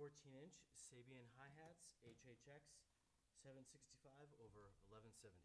14-inch Sabian hi-hats, HHX 765/1170.